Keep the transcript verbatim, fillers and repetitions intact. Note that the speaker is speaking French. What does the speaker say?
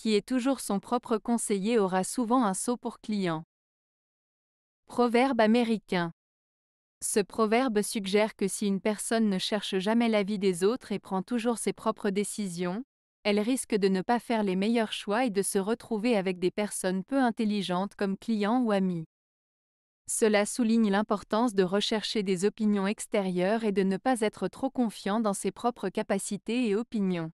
qui est toujours son propre conseiller aura souvent un sot pour client. Proverbe américain. Ce proverbe suggère que si une personne ne cherche jamais l'avis des autres et prend toujours ses propres décisions, elle risque de ne pas faire les meilleurs choix et de se retrouver avec des personnes peu intelligentes comme clients ou amis. Cela souligne l'importance de rechercher des opinions extérieures et de ne pas être trop confiant dans ses propres capacités et opinions.